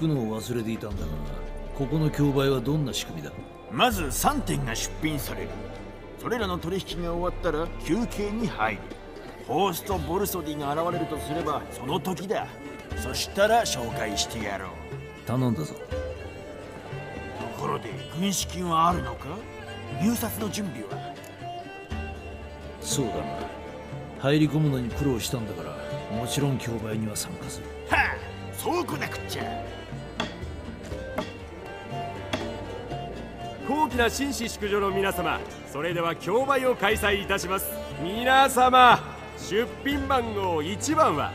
くのを忘れていたんだが、ここの競売はどんな仕組みだ？まず3点が出品される。それらの取引が終わったら休憩に入る。ホースとボルソディが現れるとすればその時だ。そしたら紹介してやろう。頼んだぞ。ところで軍資金はあるのか？入札の準備は？そうだな。入り込むのに苦労したんだから、もちろん競売には参加する。はあ、そうこなくっちゃ。高貴な紳士淑女の皆様、それでは競売を開催いたします。皆様、出品番号1番は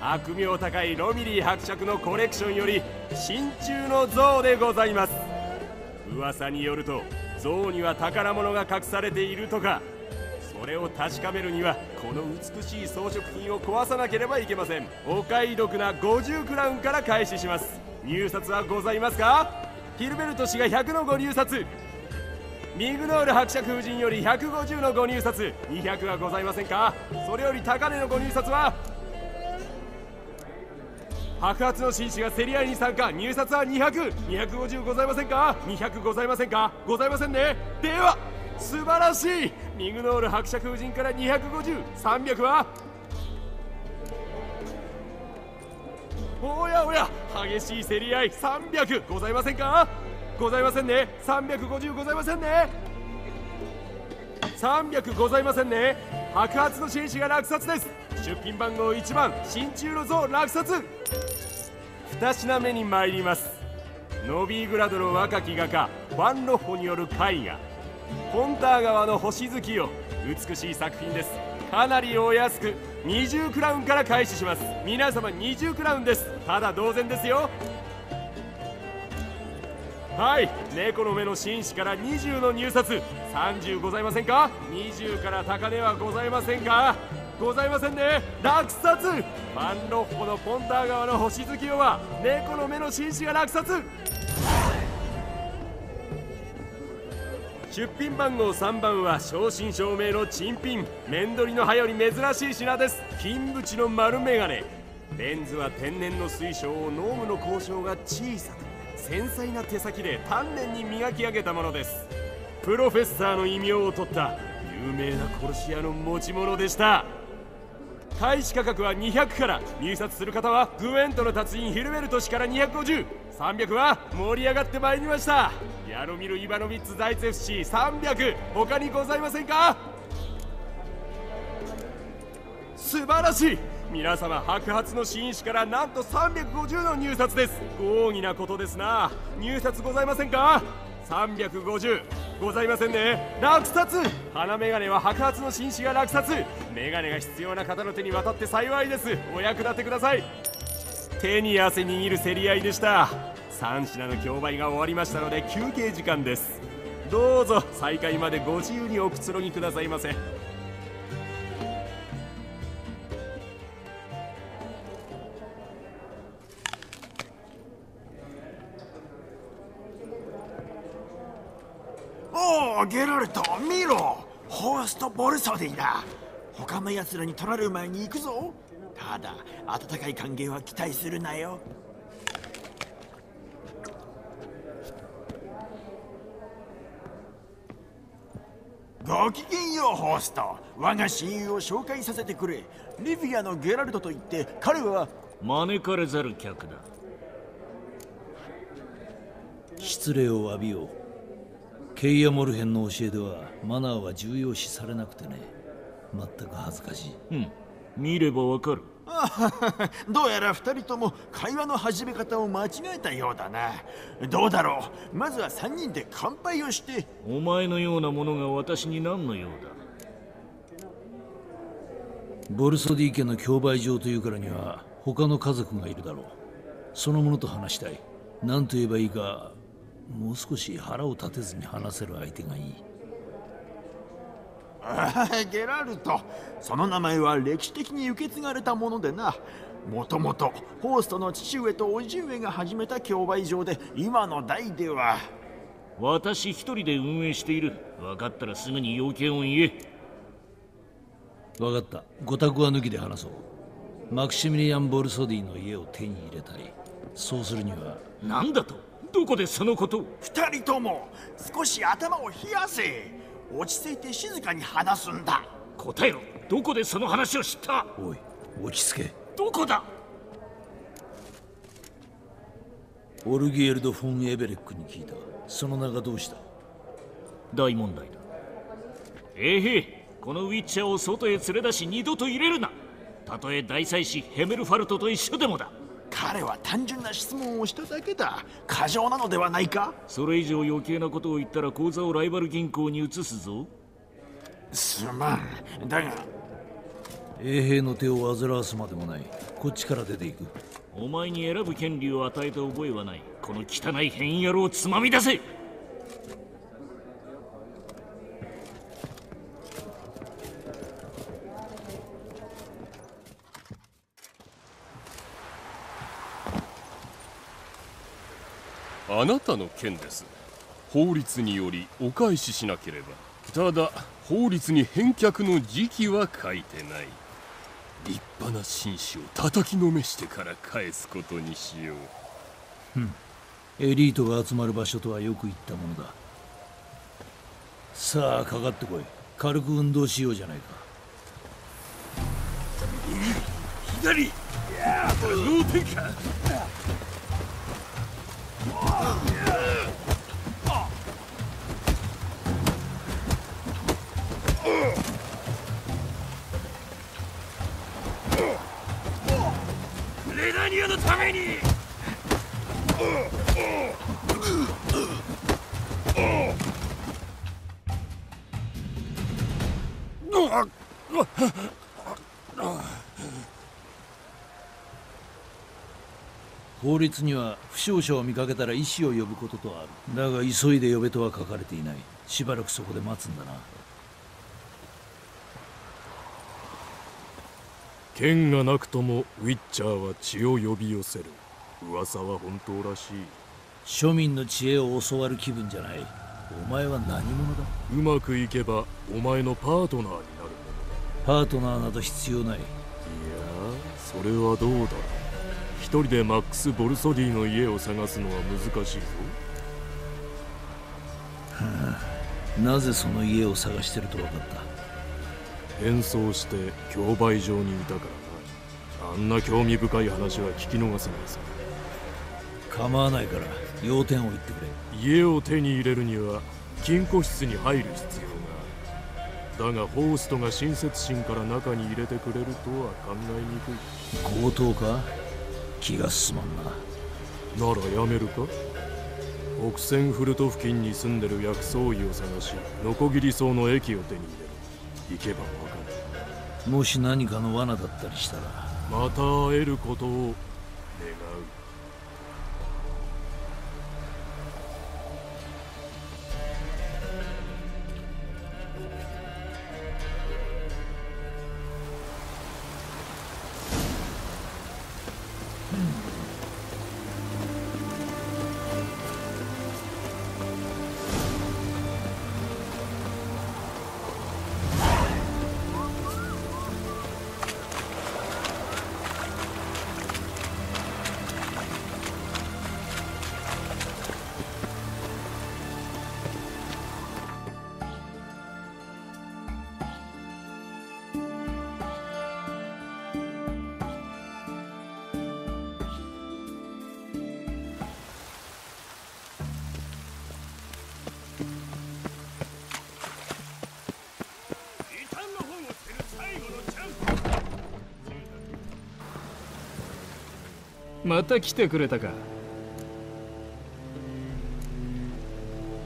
悪名高いロミリー伯爵のコレクションより真鍮の像でございます。噂によると像には宝物が隠されているとか。それを確かめるにはこの美しい装飾品を壊さなければいけません。お買い得な50クラウンから開始します。入札はございますか？ヒルベルト氏が100のご入札、ミグノール伯爵夫人より150のご入札、200はございませんか？それより高値のご入札は白髪の紳士が競り合いに参加。入札は200、250ございませんか？200ございませんか？ございませんね。では素晴らしい。ミグノール伯爵夫人から250、300はおやおや激しい競り合い。300ございませんか？ございませんね。350ございませんね。300ございませんね。白髪の紳士が落札です。出品番号1番真鍮の像落札。2品目に参ります。ノビーグラドの若き画家ファン・ロッホによる絵画ポンター川の星月夜。美しい作品です。かなりお安く20クラウンから開始します。皆様20クラウンです。ただ同然ですよ。はい、猫の目の紳士から20の入札。30ございませんか？20から高値はございませんか？ございませんね。落札。ファン・ロッホのポンター川の星月夜は猫の目の紳士が落札。出品番号3番は正真正銘の珍品。面取りの刃より珍しい品です。金縁の丸眼鏡、レンズは天然の水晶を濃霧の鉱床が小さく繊細な手先で丹念に磨き上げたものです。プロフェッサーの異名を取った有名な殺し屋の持ち物でした。開始価格は200から。入札する方はグエントの達人ヒルベルト氏から250、300は盛り上がってまいりました。ヤロミル・イバノビッツ・ザイツェフ氏300、他にございませんか？素晴らしい。皆様、白髪の紳士からなんと350の入札です。豪儀なことですな。入札ございませんか？350ございませんね。落札。花眼鏡は白髪の紳士が落札。眼鏡が必要な方の手に渡って幸いです。お役立てください。手に汗握る競り合いでした。3品の競売が終わりましたので休憩時間です。どうぞ再開までご自由におくつろぎくださいませ。ゲラルト、見ろ、ホースト・ボルソディだ。他の奴らに取られる前に行くぞ。ただ、温かい歓迎は期待するなよ。ごきげんよう、ホースト。我が親友を紹介させてくれ。リビアのゲラルトといって、彼は招かれざる客だ。失礼を詫びよう。ケイアモルヘンの教えではマナーは重要視されなくてね。全く恥ずかしい。うん、見ればわかる。どうやら2人とも会話の始め方を間違えたようだな。どうだろう。まずは3人で乾杯をして。お前のようなものが私に何の用だ。ボルソディ家の競売場というからには他の家族がいるだろう。その者と話したい。何と言えばいいか、もう少し腹を立てずに話せる相手がいい。ああ、ゲラルト。その名前は歴史的に受け継がれたものでな。もともとホーストの父上と叔父上が始めた競売場で、今の代では私一人で運営している。分かったらすぐに要件を言え。分かった。御託は抜きで話そう。マクシミリアン・ボルソディの家を手に入れたい。そうするには。何だと？どこでそのことを？二人とも少し頭を冷やせ。落ち着いて静かに話すんだ。答えろ。どこでその話を知った？おい、落ち着け。どこだ？オルギエルド・フォン・エベレックに聞いた。その名がどうした？大問題だ。このウィッチャーを外へ連れ出し二度と入れるな。たとえ大祭司ヘメルファルトと一緒でもだ。彼は単純な質問をしただけだ。過剰なのではないか？それ以上余計なことを言ったら口座をライバル銀行に移すぞ。すまん。だが衛兵の手を煩わすまでもない。こっちから出ていく。お前に選ぶ権利を与えた覚えはない。この汚い変異野郎をつまみ出せ。あなたの件です。法律によりお返ししなければ。ただ、法律に返却の時期は書いてない。立派な紳士を叩きのめしてから返すことにしよう。エリートが集まる場所とはよく言ったものだ。さあ、かかってこい。軽く運動しようじゃないか。左！いやー、脳天か！レナニアのために！法律には負傷者を見かけたら医師を呼ぶこととある。だが急いで呼べとは書かれていない。しばらくそこで待つんだな。剣がなくともウィッチャーは血を呼び寄せる。噂は本当らしい。庶民の知恵を教わる気分じゃない。お前は何者だ？うまくいけばお前のパートナーになるものだ。パートナーなど必要ない。いや、それはどうだろう。一人でマックス・ボルソディの家を探すのは難しいぞ。なぜその家を探してると分かった？変装して競売場にいたからな。あんな興味深い話は聞き逃せないさ。構わないから要点を言ってくれ。家を手に入れるには金庫室に入る必要がある。だがホーストが親切心から中に入れてくれるとは考えにくい。強盗か？気が進まんな。ならやめるか？北仙フルト付近に住んでる薬草医を探し、ノコギリ草の液を手に入れる。行けばわかる。もし何かの罠だったりしたらまた会えることを願う。また来てくれたか。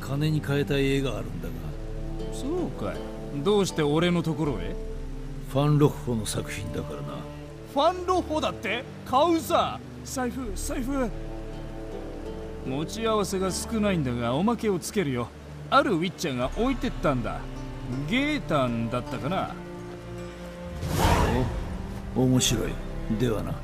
金に変えた家があるんだが。そうかい。どうして俺のところへ？ファン・ロッホの作品だからな。ファン・ロッホだって買うさ。財布持ち合わせが少ないんだがおまけをつけるよ。あるウィッチャーが置いてったんだ。ゲータンだったかな。面白いではな。